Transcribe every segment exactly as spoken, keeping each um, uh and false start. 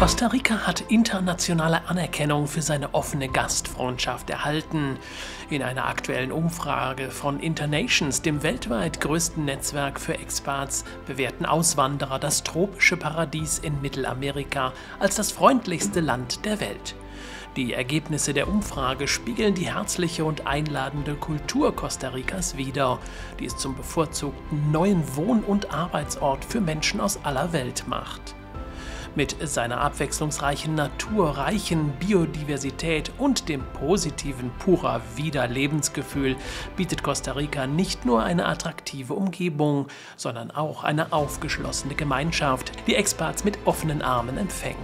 Costa Rica hat internationale Anerkennung für seine offene Gastfreundschaft erhalten. In einer aktuellen Umfrage von InterNations, dem weltweit größten Netzwerk für Expats, bewerten Auswanderer das tropische Paradies in Mittelamerika als das freundlichste Land der Welt. Die Ergebnisse der Umfrage spiegeln die herzliche und einladende Kultur Costa Ricas wider, die es zum bevorzugten neuen Wohn- und Arbeitsort für Menschen aus aller Welt macht. Mit seiner abwechslungsreichen Natur, reichen Biodiversität und dem positiven Pura Vida Lebensgefühl bietet Costa Rica nicht nur eine attraktive Umgebung, sondern auch eine aufgeschlossene Gemeinschaft, die Expats mit offenen Armen empfängt.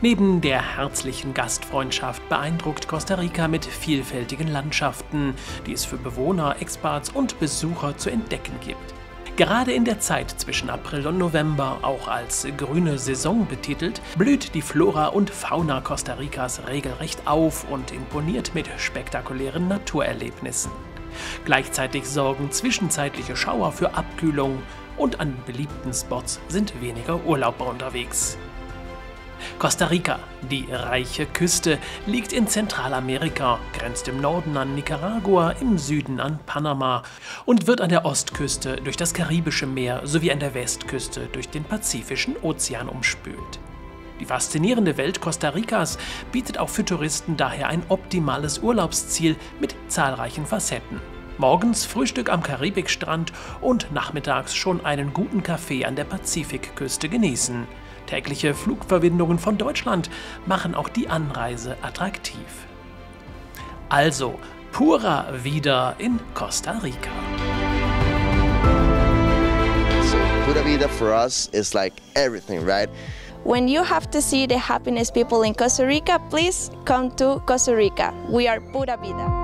Neben der herzlichen Gastfreundschaft beeindruckt Costa Rica mit vielfältigen Landschaften, die es für Bewohner, Expats und Besucher zu entdecken gibt. Gerade in der Zeit zwischen April und November, auch als grüne Saison betitelt, blüht die Flora und Fauna Costa Ricas regelrecht auf und imponiert mit spektakulären Naturerlebnissen. Gleichzeitig sorgen zwischenzeitliche Schauer für Abkühlung und an beliebten Spots sind weniger Urlauber unterwegs. Costa Rica, die reiche Küste, liegt in Zentralamerika, grenzt im Norden an Nicaragua, im Süden an Panama und wird an der Ostküste durch das Karibische Meer sowie an der Westküste durch den Pazifischen Ozean umspült. Die faszinierende Welt Costa Ricas bietet auch für Touristen daher ein optimales Urlaubsziel mit zahlreichen Facetten. Morgens Frühstück am Karibikstrand und nachmittags schon einen guten Kaffee an der Pazifikküste genießen. Tägliche Flugverbindungen von Deutschland machen auch die Anreise attraktiv. Also, Pura Vida in Costa Rica. So, Pura Vida for us is like everything, right? When you have to see the happiness people in Costa Rica, please come to Costa Rica. We are Pura Vida.